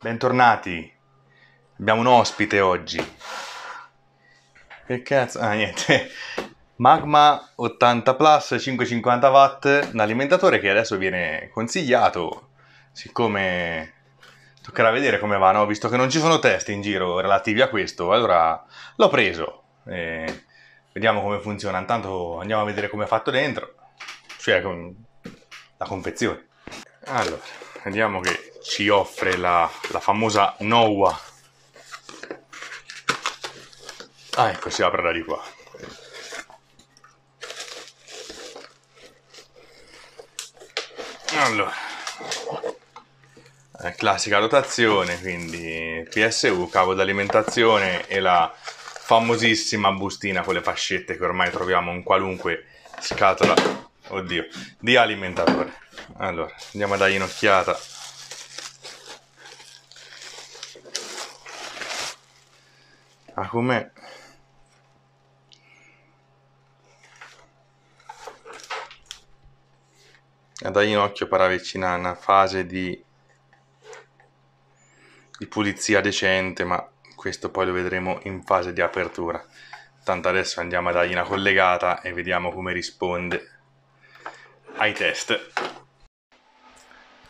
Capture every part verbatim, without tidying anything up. Bentornati, abbiamo un ospite oggi. Che cazzo? Ah, niente. Magma ottanta plus cinquecentocinquanta watt, un alimentatore che adesso viene consigliato, siccome toccherà vedere come va, no? Visto che non ci sono test in giro relativi a questo, allora l'ho preso. E vediamo come funziona, intanto andiamo a vedere come è fatto dentro, cioè con la confezione. Allora, vediamo che ci offre la, la famosa Noua. Ah, ecco, si apre da di qua. Allora, è classica dotazione, quindi P S U, cavo d'alimentazione e la famosissima bustina con le fascette che ormai troviamo in qualunque scatola, oddio, di alimentatore. Allora, andiamo a dargli un'occhiata. Ah, com'è? A dargli un occhio per avvicinare una fase di, di pulizia decente, ma questo poi lo vedremo in fase di apertura. Tanto adesso andiamo a dargli una collegata e vediamo come risponde ai test.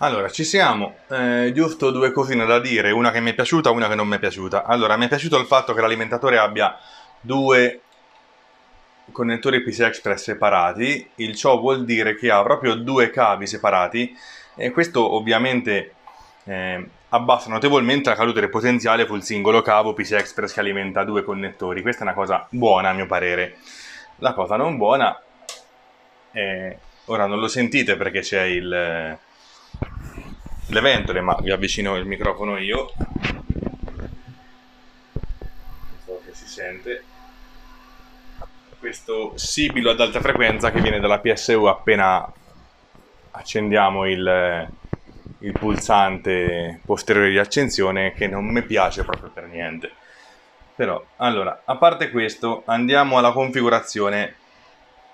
Allora, ci siamo. Eh, giusto due cosine da dire, una che mi è piaciuta e una che non mi è piaciuta. Allora, mi è piaciuto il fatto che l'alimentatore abbia due connettori P C I Express separati, il ciò vuol dire che ha proprio due cavi separati, e questo ovviamente eh, abbassa notevolmente la calutere potenziale sul singolo cavo P C I Express che alimenta due connettori. Questa è una cosa buona a mio parere. La cosa non buona è, ora non lo sentite perché c'è il le ventole, ma vi avvicino il microfono io, so che si sente questo sibilo ad alta frequenza che viene dalla P S U appena accendiamo il, il pulsante posteriore di accensione, che non mi piace proprio per niente. Però, allora, a parte questo, andiamo alla configurazione.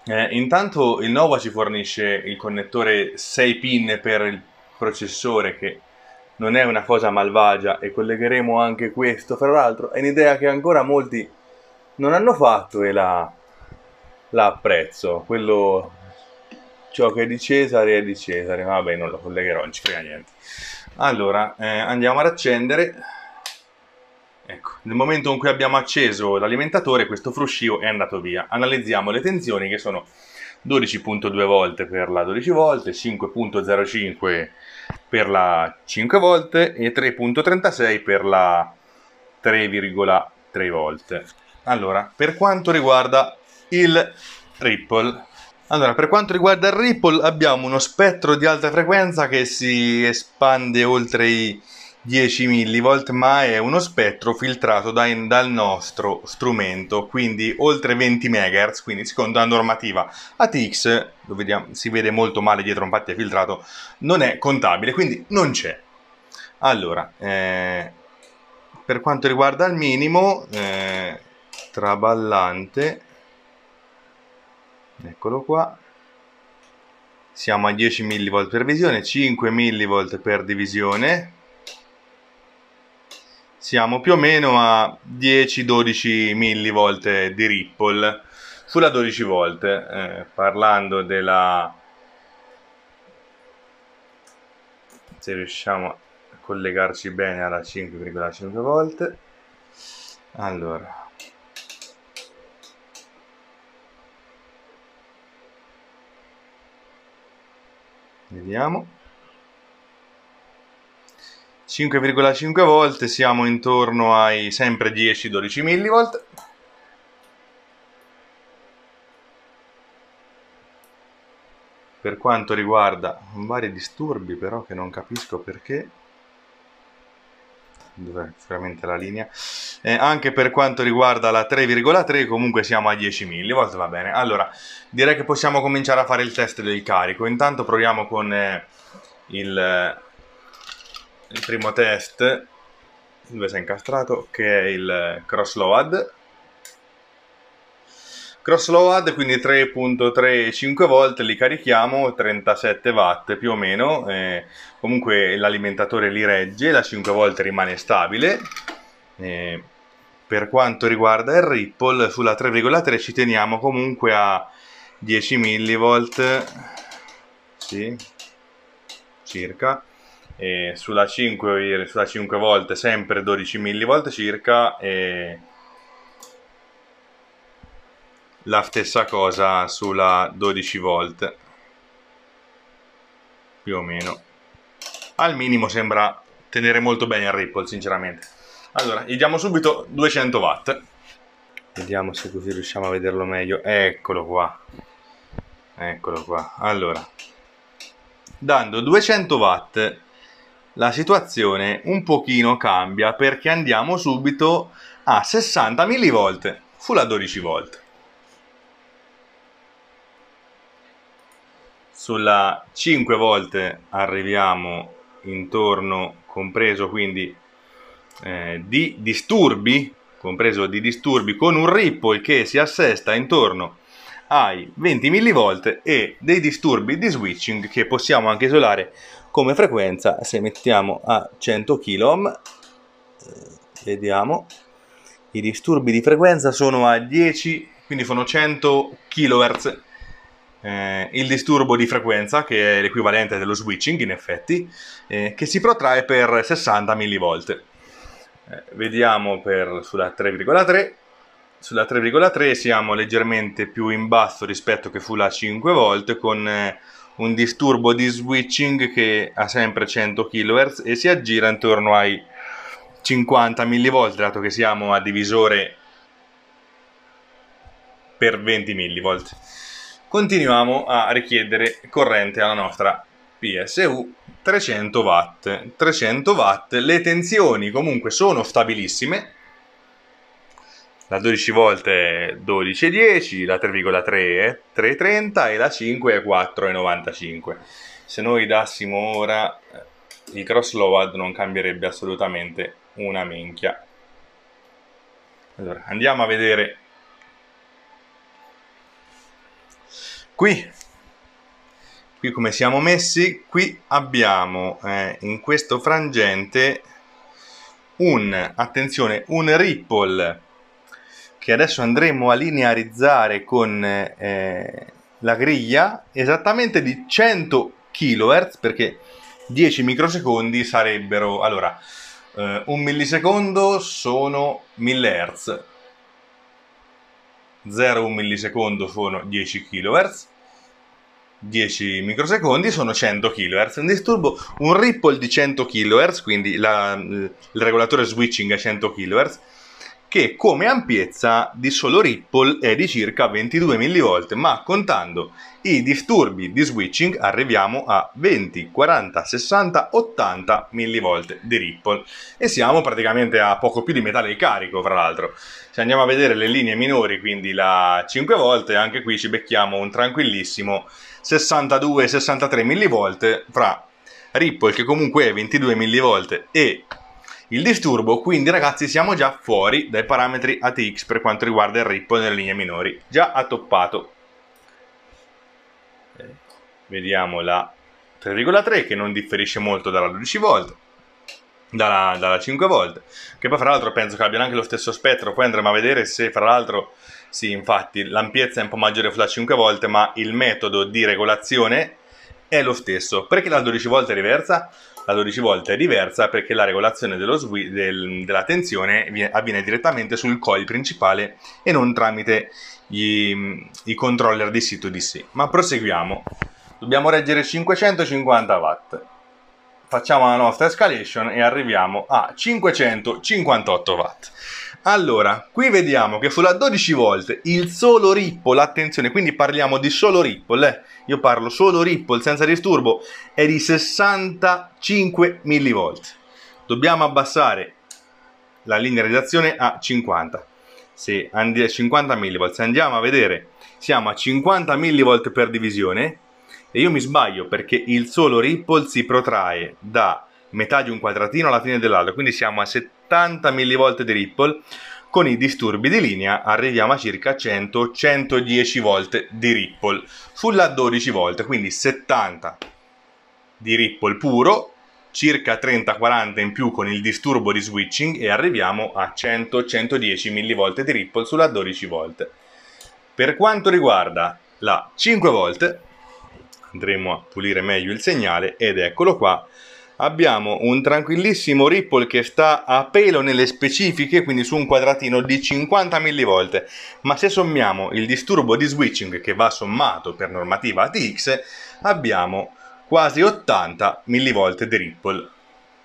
Eh, intanto il Noua ci fornisce il connettore sei pin per il processore, che non è una cosa malvagia, e collegheremo anche questo. Fra l'altro è un'idea che ancora molti non hanno fatto e la... la apprezzo. Quello, ciò che è di Cesare è di Cesare, vabbè, non lo collegherò, non ci frega niente. Allora, eh, andiamo ad accendere. Ecco, nel momento in cui abbiamo acceso l'alimentatore, questo fruscio è andato via. Analizziamo le tensioni, che sono dodici virgola due volt per la dodici volt, cinque virgola zero cinque per la cinque volt e tre virgola trentasei per la tre virgola tre volt. Allora, per quanto riguarda il ripple, allora per quanto riguarda il ripple abbiamo uno spettro di alta frequenza che si espande oltre i dieci millivolt, ma è uno spettro filtrato dai, dal nostro strumento, quindi oltre venti megahertz, quindi secondo la normativa A T X, lo vediamo, si vede molto male dietro, infatti è filtrato, non è contabile, quindi non c'è. Allora, eh, per quanto riguarda il minimo, eh, traballante, eccolo qua, siamo a dieci millivolt per visione, cinque millivolt per divisione, siamo più o meno a dieci dodici millivolt di ripple sulla dodici volt. Eh, parlando della, se riusciamo a collegarci bene alla cinque virgola cinque volt, allora vediamo, cinque virgola cinque volt, siamo intorno ai sempre dieci dodici millivolt. Per quanto riguarda vari disturbi, però, che non capisco perché, dov'è veramente la linea, eh, anche per quanto riguarda la tre virgola tre comunque siamo a dieci millivolt, va bene. Allora, direi che possiamo cominciare a fare il test del carico. Intanto proviamo con eh, il, eh, il primo test, dove si è incastrato, che è il cross load. Cross load, quindi tre virgola tre cinque volt, li carichiamo, trentasette watt più o meno, eh, comunque l'alimentatore li regge, la cinque volt rimane stabile. Eh, per quanto riguarda il ripple, sulla tre virgola tre ci teniamo comunque a dieci millivolt, sì, circa, e sulla cinque, sulla cinque volt sempre dodici millivolt circa, e la stessa cosa sulla dodici volt più o meno. Al minimo sembra tenere molto bene il ripple, sinceramente. Allora gli diamo subito duecento watt, vediamo se così riusciamo a vederlo meglio. Eccolo qua, eccolo qua. Allora, dando duecento watt la situazione un pochino cambia, perché andiamo subito a sessanta millivolt sulla dodici volt. Sulla cinque volt arriviamo intorno, compreso quindi eh, di disturbi, compreso di disturbi, con un ripple che si assesta intorno ai venti millivolt e dei disturbi di switching che possiamo anche isolare come frequenza. Se mettiamo a cento kilo ohm, vediamo, i disturbi di frequenza sono a dieci, quindi sono cento kilohertz. Eh, il disturbo di frequenza, che è l'equivalente dello switching in effetti, eh, che si protrae per sessanta millivolt. Eh, vediamo per, sulla tre virgola tre, sulla tre virgola tre siamo leggermente più in basso rispetto che sulla cinque volt, con eh, un disturbo di switching che ha sempre cento kilohertz e si aggira intorno ai cinquanta millivolt, dato che siamo a divisore per venti millivolt. Continuiamo a richiedere corrente alla nostra P S U, trecento watt, trecento watt, le tensioni comunque sono stabilissime, la dodici volt è dodici virgola dieci, la tre virgola tre è tre virgola trenta e la cinque è quattro virgola novantacinque. Se noi dassimo ora il cross load non cambierebbe assolutamente una minchia. Allora, andiamo a vedere Qui, qui come siamo messi. Qui abbiamo eh, in questo frangente un, attenzione, un ripple che adesso andremo a linearizzare con eh, la griglia, esattamente di cento kilohertz, perché dieci microsecondi sarebbero, allora, eh, un millisecondo sono mille hertz, zero virgola uno millisecondo sono dieci kilohertz, dieci microsecondi sono cento kilohertz, un disturbo, un ripple di cento kilohertz, quindi la, il regolatore switching a cento kilohertz, che come ampiezza di solo ripple è di circa ventidue millivolt, ma contando i disturbi di switching arriviamo a venti, quaranta, sessanta, ottanta millivolt di ripple, e siamo praticamente a poco più di metà del carico. Fra l'altro, se andiamo a vedere le linee minori, quindi la cinque volt, anche qui ci becchiamo un tranquillissimo sessantadue sessantatré millivolt fra ripple che comunque è ventidue millivolt e il disturbo. Quindi ragazzi, siamo già fuori dai parametri A T X per quanto riguarda il ripple nelle linee minori, già attoppato. Vediamo la tre virgola tre che non differisce molto dalla dodici volt, dalla, dalla cinque volt, che poi fra l'altro penso che abbiano anche lo stesso spettro. Poi andremo a vedere se, fra l'altro, sì, infatti l'ampiezza è un po' maggiore sulla cinque volt, ma il metodo di regolazione è lo stesso. Perché la dodici volt è diversa? La dodici volt è diversa perché la regolazione dello del, della tensione viene, avviene direttamente sul coil principale e non tramite gli, i controller di sito D C. Ma proseguiamo, dobbiamo reggere cinquecentocinquanta watt, facciamo la nostra escalation e arriviamo a cinquecentocinquantotto watt. Allora, qui vediamo che sulla dodici volt il solo ripple, attenzione, quindi parliamo di solo ripple, eh? Io parlo solo ripple senza disturbo, è di sessantacinque millivolt. Dobbiamo abbassare la linearizzazione a cinquanta. Se andiamo a cinquanta millivolt, se andiamo a vedere, siamo a cinquanta millivolt per divisione, e io mi sbaglio perché il solo ripple si protrae da metà di un quadratino alla fine dell'altro, quindi siamo a settanta millivolt di ripple, con i disturbi di linea arriviamo a circa cento centodieci volt di ripple sulla dodici volt, quindi settanta di ripple puro, circa trenta quaranta in più con il disturbo di switching e arriviamo a cento centodieci millivolt di ripple sulla dodici volt. Per quanto riguarda la cinque volt andremo a pulire meglio il segnale ed eccolo qua. Abbiamo un tranquillissimo ripple che sta a pelo nelle specifiche, quindi su un quadratino di cinquanta millivolt, ma se sommiamo il disturbo di switching che va sommato per normativa A T X abbiamo quasi ottanta millivolt di ripple.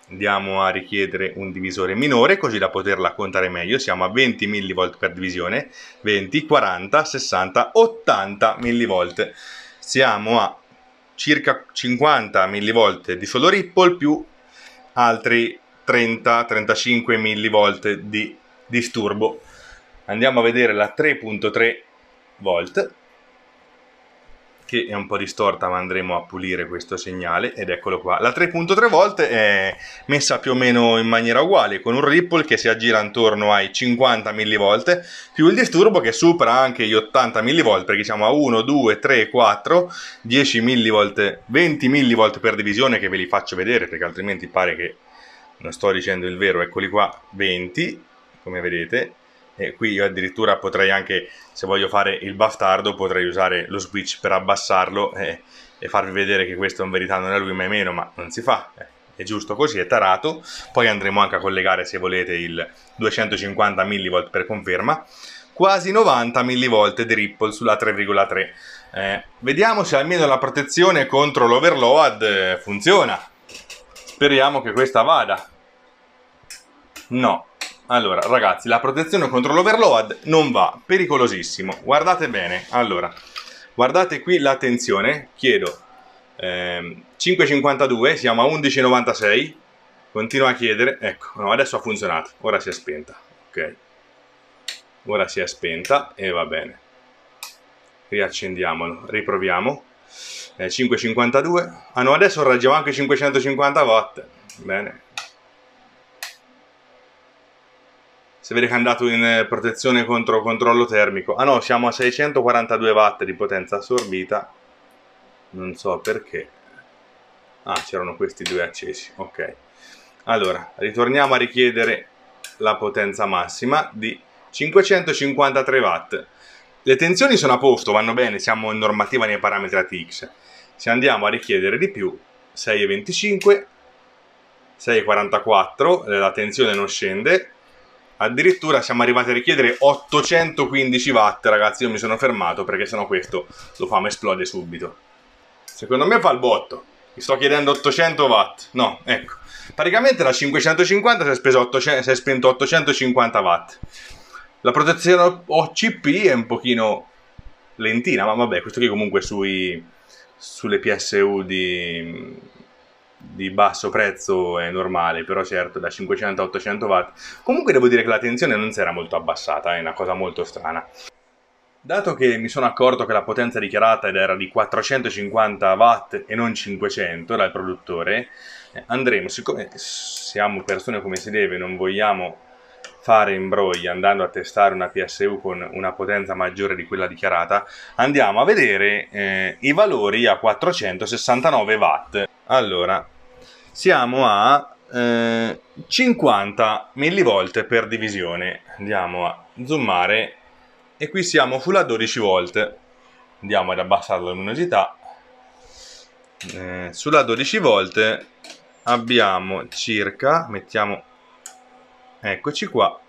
Andiamo a richiedere un divisore minore così da poterla contare meglio, siamo a venti millivolt per divisione, venti, quaranta, sessanta, ottanta millivolt, siamo a circa cinquanta millivolt di solo ripple più altri trenta trentacinque millivolt di disturbo. Andiamo a vedere la tre virgola tre volt che è un po' distorta, ma andremo a pulire questo segnale ed eccolo qua. La tre virgola tre volt è messa più o meno in maniera uguale, con un ripple che si aggira intorno ai cinquanta millivolt più il disturbo che supera anche gli ottanta millivolt, perché siamo a uno, due, tre, quattro, dieci millivolt, venti millivolt per divisione, che ve li faccio vedere perché altrimenti pare che non sto dicendo il vero. Eccoli qua, venti come vedete. E qui io addirittura potrei anche, se voglio fare il bastardo, potrei usare lo switch per abbassarlo e, e farvi vedere che questo in verità non è lui ma è meno, ma non si fa, è giusto così, è tarato. Poi andremo anche a collegare, se volete, il duecentocinquanta millivolt per conferma, quasi novanta millivolt di ripple sulla tre virgola tre. Eh, vediamo se almeno la protezione contro l'overload funziona, speriamo che questa vada. No. Allora ragazzi, la protezione contro l'overload non va, pericolosissimo, guardate bene. Allora, guardate qui la tensione, chiedo ehm, cinque virgola cinquantadue, siamo a undici virgola novantasei, continua a chiedere, ecco, no, adesso ha funzionato, ora si è spenta, ok, ora si è spenta e va bene, riaccendiamolo, riproviamo, eh, cinque virgola cinquantadue, ah no, adesso raggiamo anche cinquecentocinquanta watt, bene. Si vede che è andato in protezione contro controllo termico. Ah no, siamo a seicentoquarantadue watt di potenza assorbita. Non so perché. Ah, c'erano questi due accesi. Ok. Allora, ritorniamo a richiedere la potenza massima di cinquecentocinquantatré watt. Le tensioni sono a posto, vanno bene, siamo in normativa nei parametri A T X. Se andiamo a richiedere di più, sei virgola venticinque, sei virgola quarantaquattro, la tensione non scende. Addirittura siamo arrivati a richiedere ottocentoquindici watt, ragazzi, io mi sono fermato perché sennò questo lo fa, mi esplode subito. Secondo me fa il botto, mi sto chiedendo ottocento watt, no, ecco. Praticamente la cinquecentocinquanta si è, speso ottocento, si è spento ottocentocinquanta watt. La protezione O C P è un pochino lentina, ma vabbè, questo qui comunque sui, sulle P S U di... di basso prezzo è normale, però certo da cinquecento a ottocento watt. Comunque devo dire che la tensione non si era molto abbassata, è una cosa molto strana. Dato che mi sono accorto che la potenza dichiarata era di quattrocentocinquanta watt e non cinquecento dal produttore, andremo, siccome siamo persone come si deve, non vogliamo fare imbrogli andando a testare una P S U con una potenza maggiore di quella dichiarata, andiamo a vedere eh, i valori a quattrocentosessantanove watt. Allora, siamo a eh, cinquanta millivolt per divisione, andiamo a zoomare e qui siamo sulla dodici volt, andiamo ad abbassare la luminosità, eh, sulla dodici volt abbiamo circa, mettiamo, eccoci qua,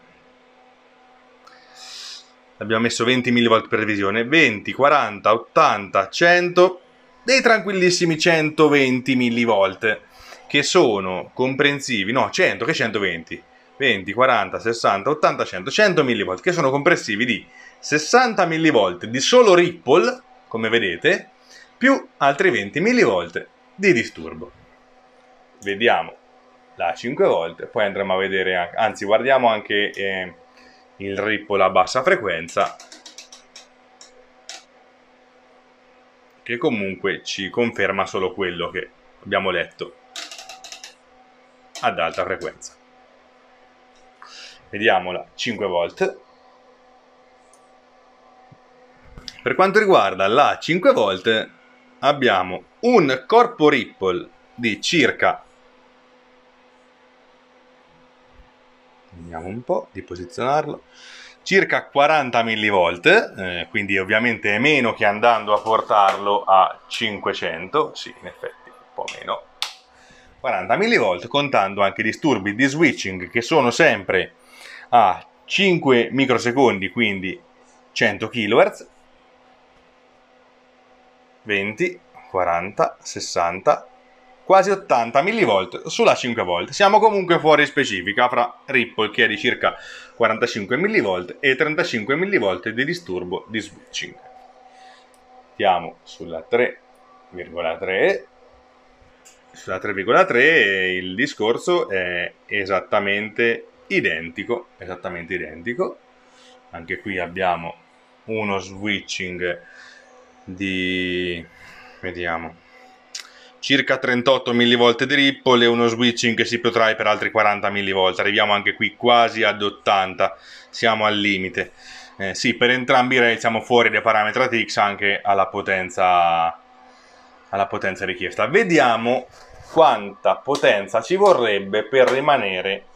abbiamo messo venti millivolt per divisione, venti, quaranta, ottanta, cento, dei tranquillissimi centoventi millivolt che sono comprensivi, no, cento, che centoventi, venti, quaranta, sessanta, ottanta, cento, cento millivolt che sono comprensivi di sessanta millivolt di solo ripple, come vedete, più altri venti millivolt di disturbo. Vediamo la cinque volt, poi andremo a vedere anche, anzi guardiamo anche eh, il ripple a bassa frequenza, che comunque ci conferma solo quello che abbiamo letto ad alta frequenza. vediamola, cinque volt. Per quanto riguarda la cinque volt abbiamo un corpo ripple di circa, vediamo un po' di posizionarlo, circa quaranta millivolt, eh, quindi ovviamente è meno che andando a portarlo a cinquecento, sì, in effetti un po' meno, quaranta millivolt, contando anche i disturbi di switching che sono sempre a cinque microsecondi, quindi cento kilohertz, venti, quaranta, sessanta, quasi ottanta millivolt sulla cinque volt. Siamo comunque fuori specifica fra ripple, che è di circa quarantacinque millivolt, e trentacinque millivolt di disturbo di switching. Andiamo sulla tre virgola tre. Sulla tre virgola tre il discorso è esattamente identico, esattamente identico. Anche qui abbiamo uno switching di, vediamo, circa trentotto millivolt di ripple e uno switching che si protrae per altri quaranta millivolt. Arriviamo anche qui quasi ad ottanta, siamo al limite. Eh, sì, per entrambi i rail siamo fuori dai parametri A T X anche alla potenza, alla potenza richiesta. Vediamo quanta potenza ci vorrebbe per rimanere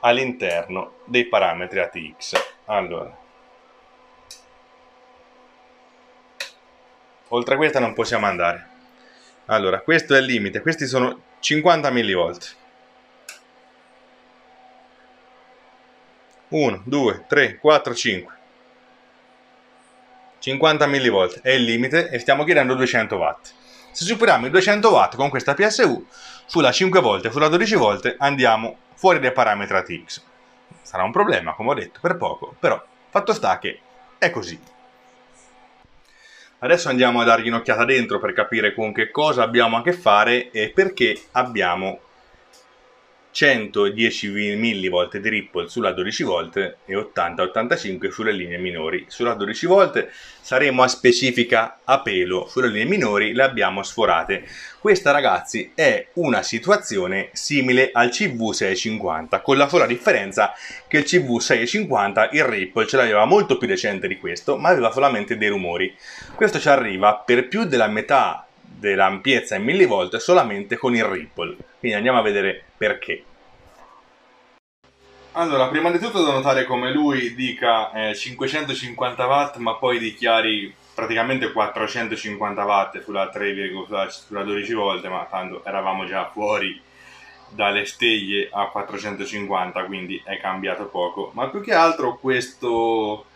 all'interno dei parametri A T X. Allora, oltre a questa non possiamo andare. Allora, questo è il limite, questi sono cinquanta millivolt. uno, due, tre, quattro, cinque. cinquanta millivolt è il limite e stiamo chiedendo duecento watt. Se superiamo i duecento watt con questa P S U, sulla cinque volt e sulla dodici volt andiamo fuori dai parametri A T X. Sarà un problema, come ho detto, per poco, però fatto sta che è così. Adesso andiamo a dargli un'occhiata dentro per capire con che cosa abbiamo a che fare e perché abbiamo centodieci millivolt di ripple sulla dodici volt e ottanta ottantacinque sulle linee minori. Sulla dodici volt saremo a specifica a pelo, sulle linee minori le abbiamo sforate. Questa, ragazzi, è una situazione simile al C V seicentocinquanta, con la sola differenza che il C V seicentocinquanta il ripple ce l'aveva molto più decente di questo, ma aveva solamente dei rumori. Questo ci arriva per più della metà dell'ampiezza in millivolt solamente con il ripple, quindi andiamo a vedere perché. Allora, prima di tutto da notare come lui dica eh, cinquecentocinquanta watt ma poi dichiari praticamente quattrocentocinquanta watt sulla, tre, sulla, sulla dodici volt, ma tanto eravamo già fuori dalle stelle a quattrocentocinquanta, quindi è cambiato poco, ma più che altro questo,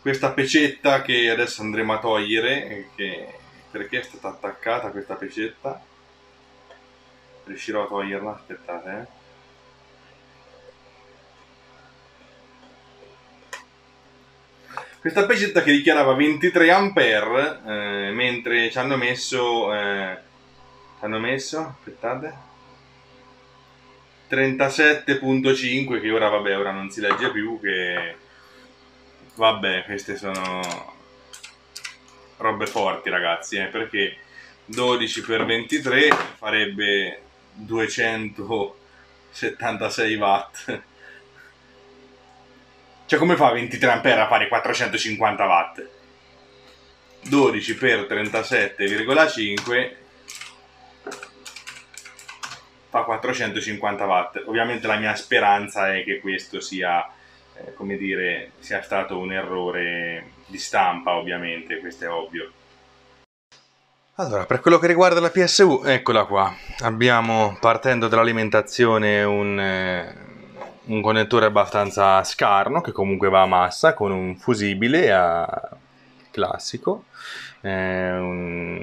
questa pecetta che adesso andremo a togliere, che perché è stata attaccata questa pecetta, riuscirò a toglierla, aspettate eh. Questa pecetta che dichiarava ventitré ampere eh, mentre ci hanno messo eh, ci hanno messo aspettate trentasette virgola cinque, che ora vabbè ora non si legge più, che vabbè, queste sono robe forti, ragazzi, eh, perché dodici per ventitré farebbe duecentosettantasei watt. Cioè, come fa ventitré ampere a fare quattrocentocinquanta watt? dodici per trentasette virgola cinque fa quattrocentocinquanta watt. Ovviamente la mia speranza è che questo sia, eh, come dire, sia stato un errore di stampa, ovviamente, questo è ovvio. Allora, per quello che riguarda la P S U, eccola qua, abbiamo, partendo dall'alimentazione, un, eh, un connettore abbastanza scarno che comunque va a massa, con un fusibile a classico, eh,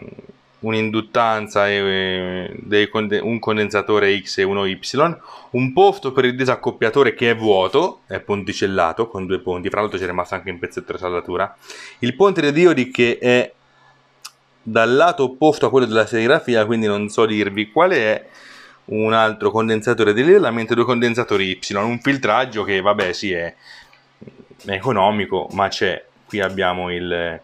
un'induttanza, un e, e conde, un condensatore X e uno Y, un pofto per il disaccoppiatore che è vuoto, è ponticellato con due ponti, fra l'altro c'è rimasto anche un pezzetto di saldatura, il ponte dei diodi che è dal lato opposto a quello della serigrafia, quindi non so dirvi quale è, un altro condensatore di livellamento, due condensatori Y, un filtraggio che vabbè sì è, è economico, ma c'è. Qui abbiamo il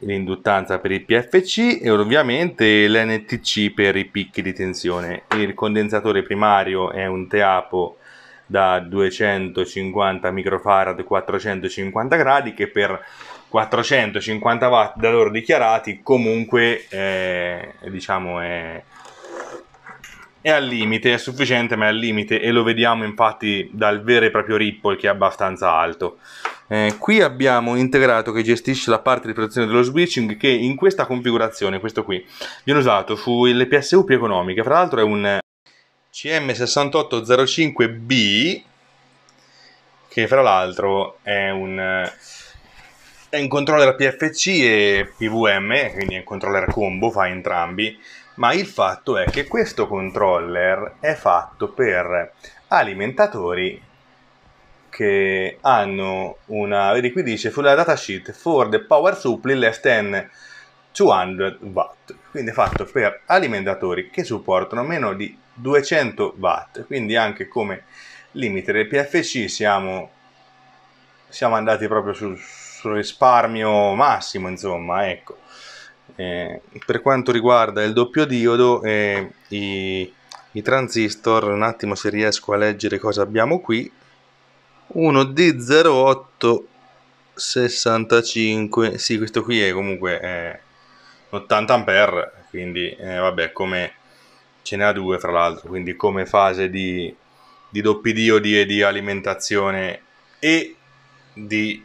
l'induttanza per il P F C e ovviamente l'N T C per i picchi di tensione. Il condensatore primario è un Teapo da duecentocinquanta microfarad quattrocentocinquanta gradi, che per quattrocentocinquanta watt da loro dichiarati comunque eh, diciamo è, è al limite, è sufficiente ma è al limite, e lo vediamo infatti dal vero e proprio ripple che è abbastanza alto. Eh, qui abbiamo un integrato che gestisce la parte di protezione dello switching, che in questa configurazione, questo qui, viene usato sulle P S U più economiche. Fra l'altro è un C M sessantotto zero cinque B, che fra l'altro è un è un controller P F C e P W M, quindi è un controller combo, fa entrambi, ma il fatto è che questo controller è fatto per alimentatori che hanno una, vedi qui dice sulla datasheet for the power supply less than duecento watt, quindi è fatto per alimentatori che supportano meno di duecento watt, quindi anche come limite del P F C siamo, siamo andati proprio sul, sul risparmio massimo, insomma, ecco. Eh, per quanto riguarda il doppio diodo e eh, i, i transistor, un attimo se riesco a leggere cosa abbiamo qui, uno D zero otto sessantacinque, sì, questo qui è comunque eh, ottanta ampere, quindi eh, vabbè, come ce ne ha due fra l'altro, quindi come fase di, di doppi diodi e di alimentazione e di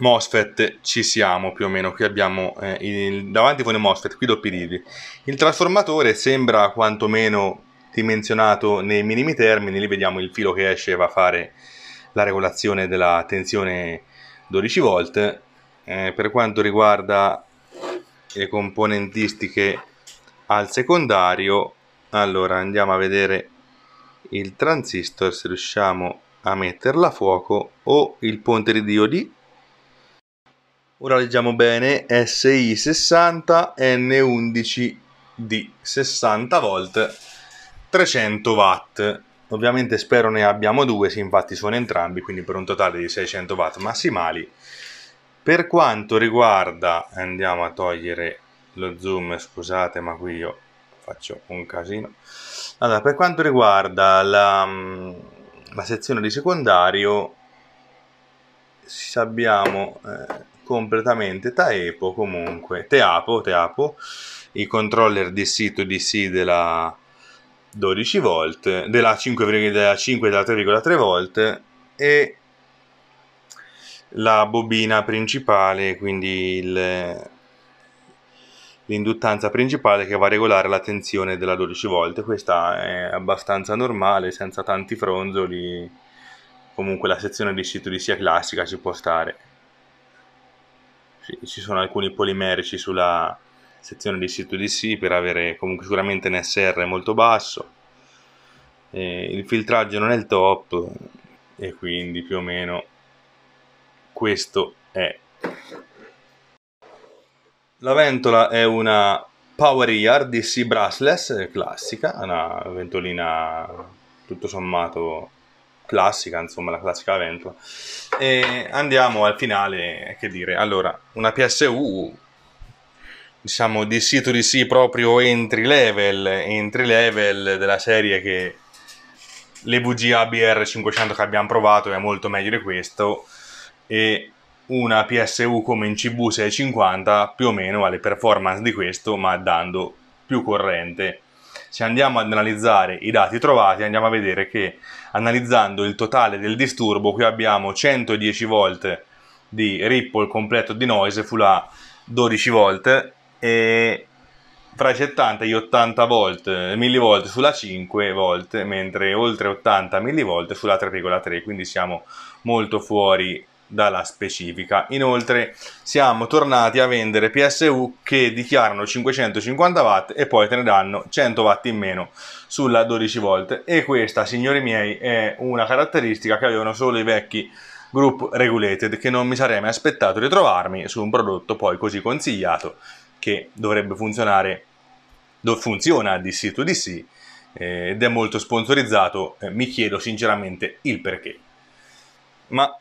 MOSFET ci siamo più o meno. Qui abbiamo eh, il, davanti con i MOSFET, qui doppi diodi. Il trasformatore sembra quantomeno dimensionato nei minimi termini, lì vediamo il filo che esce e va a fare la regolazione della tensione dodici volt. Eh, per quanto riguarda le componentistiche al secondario, allora andiamo a vedere il transistor, se riusciamo a metterla a fuoco, o il ponte di diodi. Ora leggiamo bene, S I sessanta N undici D, sessanta volt, trecento watt. Ovviamente spero ne abbiamo due, sì, infatti sono entrambi, quindi per un totale di seicento watt massimali. Per quanto riguarda, andiamo a togliere lo zoom, scusate ma qui io faccio un casino. Allora, per quanto riguarda la, la sezione di secondario, abbiamo... Eh, completamente Teapo, comunque Teapo, Teapo, i controller D C to D C della dodici volt, della cinque virgola cinque e della tre virgola tre volt, e la bobina principale, quindi l'induttanza principale che va a regolare la tensione della dodici volt. Questa è abbastanza normale, senza tanti fronzoli, comunque la sezione D C to D C è classica, ci può stare. Ci sono alcuni polimerici sulla sezione di sito D C per avere comunque sicuramente un S R molto basso, e il filtraggio non è il top, e quindi più o meno questo è. La ventola è una PowerYard D C brushless classica, una ventolina tutto sommato classica, insomma la classica ventola. E andiamo al finale, che dire, allora una P S U diciamo di sito di sì proprio entry level, entry level della serie, che le V G A B R cinquecento che abbiamo provato è molto meglio di questo, e una P S U come in C B seicentocinquanta più o meno ha le performance di questo ma dando più corrente. Se andiamo ad analizzare i dati trovati, andiamo a vedere che analizzando il totale del disturbo, qui abbiamo centodieci volt di ripple completo di noise sulla dodici volt, e fra i settanta e gli ottanta millivolt sulla cinque volt, mentre oltre ottanta millivolt sulla tre virgola tre, quindi siamo molto fuori dalla specifica. Inoltre siamo tornati a vendere P S U che dichiarano cinquecentocinquanta watt e poi te ne danno cento watt in meno sulla dodici volt, e questa, signori miei, è una caratteristica che avevano solo i vecchi group regulated, che non mi sarei mai aspettato di trovarmi su un prodotto poi così consigliato, che dovrebbe funzionare, funziona D C to D C eh, ed è molto sponsorizzato. Eh, mi chiedo sinceramente il perché, ma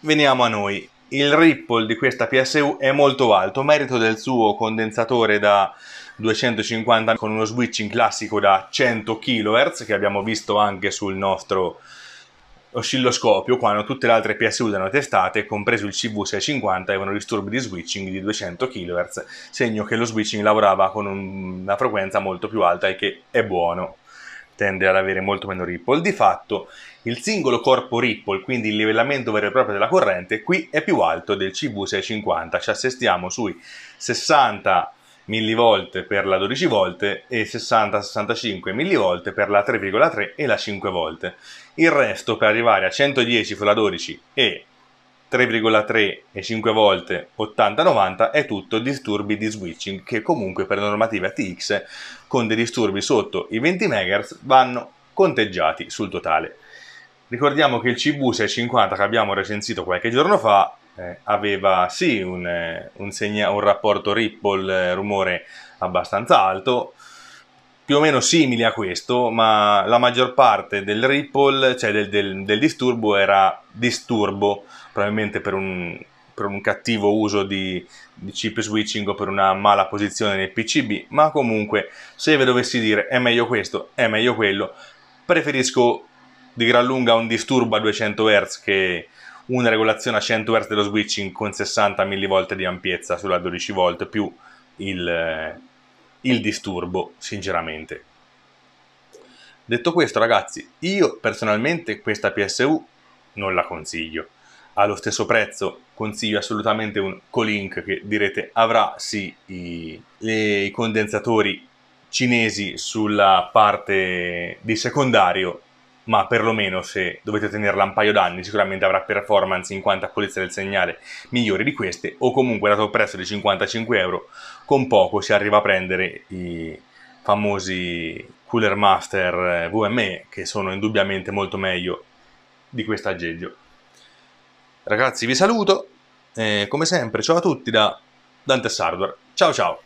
veniamo a noi. Il ripple di questa P S U è molto alto, merito del suo condensatore da duecentocinquanta con uno switching classico da cento kilohertz che abbiamo visto anche sul nostro oscilloscopio, quando tutte le altre P S U erano testate, compreso il C V seicentocinquanta, avevano disturbi di switching di duecento kilohertz, segno che lo switching lavorava con una frequenza molto più alta e che è buono, tende ad avere molto meno ripple. Di fatto il singolo corpo ripple, quindi il livellamento vero e proprio della corrente, qui è più alto del C V seicentocinquanta, ci assestiamo sui sessanta millivolt per la dodici volt e sessanta sessantacinque millivolt per la tre virgola tre e la cinque volt. Il resto, per arrivare a centodieci sulla dodici e tre virgola tre e cinque volt ottanta novanta, è tutto disturbi di switching che comunque per normativa A T X con dei disturbi sotto i venti megahertz vanno conteggiati sul totale. Ricordiamo che il C V seicentocinquanta che abbiamo recensito qualche giorno fa eh, aveva sì un, eh, un, segna un rapporto ripple-rumore eh, abbastanza alto, più o meno simile a questo, ma la maggior parte del ripple, cioè del, del, del disturbo, era disturbo, probabilmente per un, per un cattivo uso di, di chip switching o per una mala posizione nel P C B, ma comunque se ve dovessi dire è meglio questo, è meglio quello, preferisco di gran lunga un disturbo a duecento hertz che una regolazione a cento hertz dello switching con sessanta millivolt di ampiezza sulla dodici volt più il... il disturbo, sinceramente. Detto questo, ragazzi, io personalmente questa P S U non la consiglio. Allo stesso prezzo consiglio assolutamente un Co-Link che, direte, avrà sì i, le, i condensatori cinesi sulla parte di secondario, ma perlomeno se dovete tenerla un paio d'anni sicuramente avrà performance in quanto a pulizia del segnale migliori di queste, o comunque dato il prezzo di cinquantacinque euro con poco si arriva a prendere i famosi Cooler Master V M E che sono indubbiamente molto meglio di questo aggeggio. Ragazzi, vi saluto, eh, come sempre ciao a tutti da Dante's Hardware, ciao ciao!